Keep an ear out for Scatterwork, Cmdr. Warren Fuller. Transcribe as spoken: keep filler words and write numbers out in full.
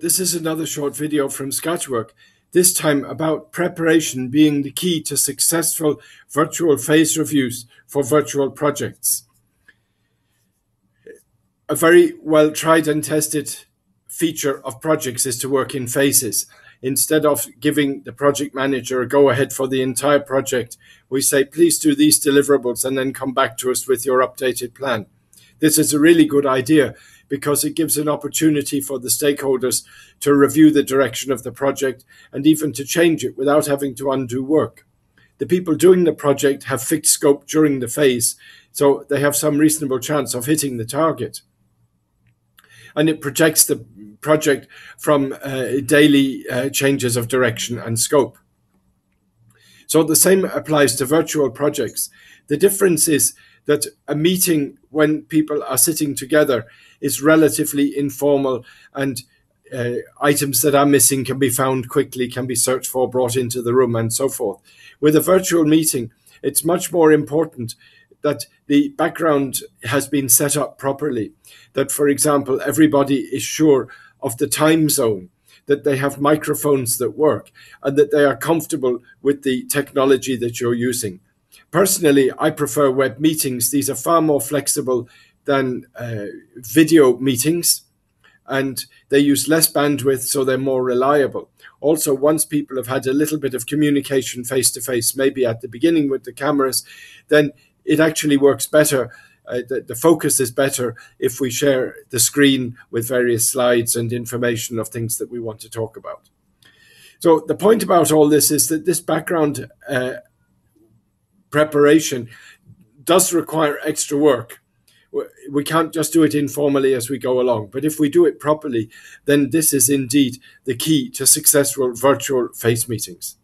This is another short video from Scatterwork, this time about preparation being the key to successful virtual phase reviews for virtual projects. A very well tried and tested feature of projects is to work in phases. Instead of giving the project manager a go-ahead for the entire project, we say, please do these deliverables and then come back to us with your updated plan. This is a really good idea, because it gives an opportunity for the stakeholders to review the direction of the project and even to change it without having to undo work. The people doing the project have fixed scope during the phase, so they have some reasonable chance of hitting the target. And it protects the project from uh, daily uh, changes of direction and scope. So the same applies to virtual projects. The difference is that a meeting when people are sitting together is relatively informal, and uh, items that are missing can be found quickly, can be searched for, brought into the room, and so forth. With a virtual meeting, it's much more important that the background has been set up properly, that, for example, everybody is sure of the time zone, that they have microphones that work, and that they are comfortable with the technology that you're using. Personally, I prefer web meetings. These are far more flexible than uh, video meetings, and they use less bandwidth, so they're more reliable. Also, once people have had a little bit of communication face-to-face, maybe at the beginning with the cameras, then it actually works better. Uh, the, the focus is better if we share the screen with various slides and information of things that we want to talk about. So the point about all this is that this background uh, preparation does require extra work. We can't just do it informally as we go along, but if we do it properly, then this is indeed the key to successful virtual phase meetings.